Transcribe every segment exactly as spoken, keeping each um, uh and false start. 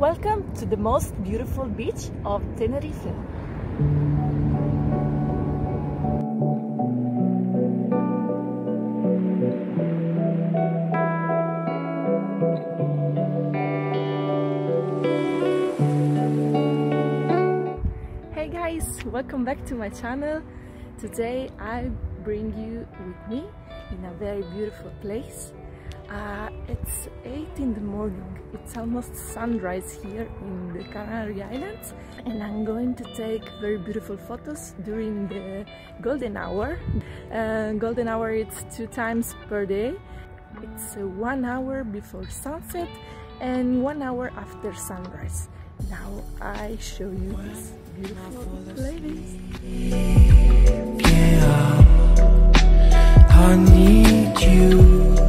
Welcome to the most beautiful beach of Tenerife. Hey guys, welcome back to my channel. Today I bring you with me in a very beautiful place. Uh, it's eight in the morning, it's almost sunrise here in the Canary Islands, and I'm going to take very beautiful photos during the golden hour. Uh, golden hour, it's two times per day. It's uh, one hour before sunset and one hour after sunrise. Now I show you this beautiful place. Yeah, I need you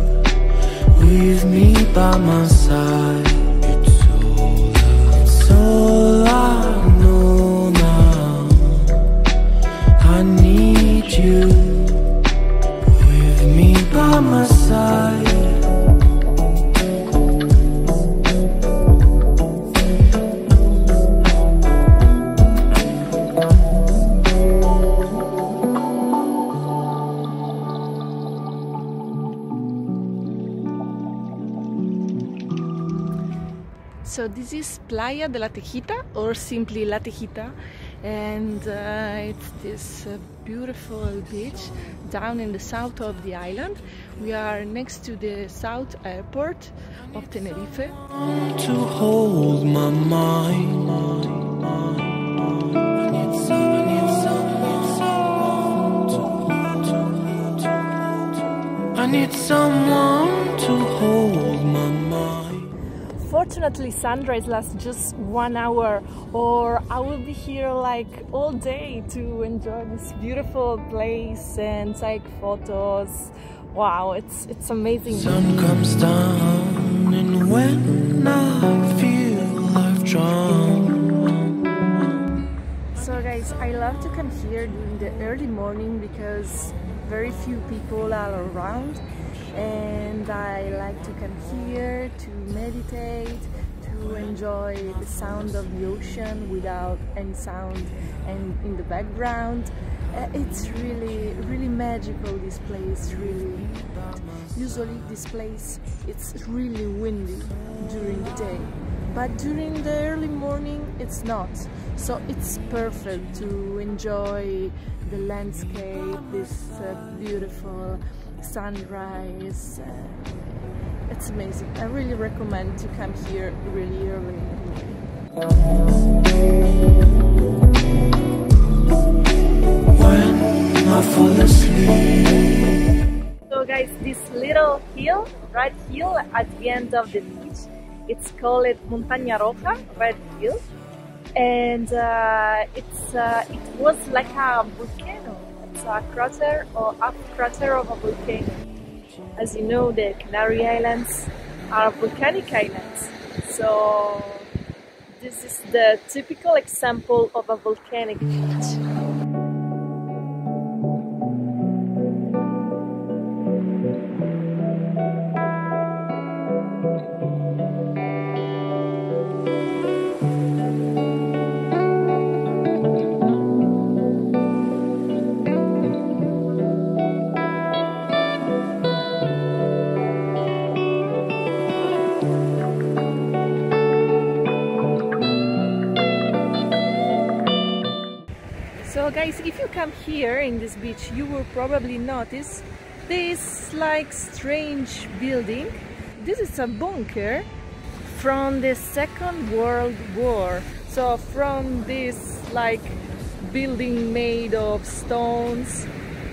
with me by my side. It's all, it's all I know now. I need you with me by my side. So this is Playa de la Tejita, or simply La Tejita, and uh, it's this uh, beautiful beach down in the south of the island. We are next to the south airport of Tenerife. To hold my mind, mind, mind. I need someone to hold my mind. Fortunately, sunrise lasts just one hour, or I will be here like all day to enjoy this beautiful place and take photos. Wow, it's it's amazing. Sun comes down, and when I feel I've drowned. So guys, I love to come here during the early morning because very few people are around. And I like to come here to meditate, to enjoy the sound of the ocean without any sound and in the background. Uh, it's really, really magical, this place, really. But usually this place, it's really windy during the day, but during the early morning it's not. So it's perfect to enjoy the landscape, this uh, beautiful sunrise. Uh, it's amazing. I really recommend to come here really early. When I fall asleep. So guys, this little hill, red hill at the end of the beach, it's called Montaña Roja, red hill, and uh, it's uh, it was like a volcano. A crater or a crater of a volcano. As you know, the Canary Islands are volcanic islands, so this is the typical example of a volcanic beach. So guys, if you come here in this beach, you will probably notice this like strange building. This is a bunker from the Second World War. So from this like building made of stones,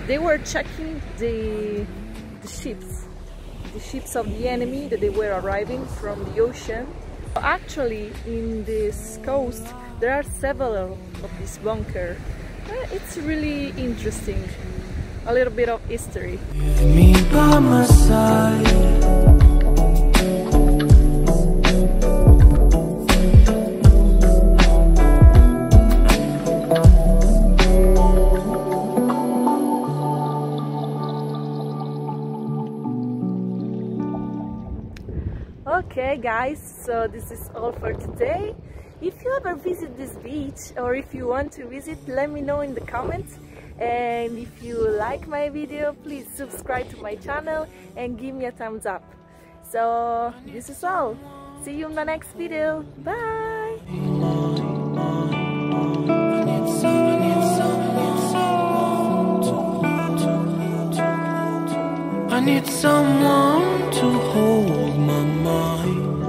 they were checking the, the ships, the ships of the enemy that they were arriving from the ocean. Actually, in this coast, there are several of this bunker. It's really interesting, a little bit of history. With me by my side. Okay guys, so this is all for today. If you ever visit this beach, or if you want to visit, let me know in the comments. And if you like my video, please subscribe to my channel and give me a thumbs up. So this is all. See you in the next video. Bye. I need someone to hold my mind.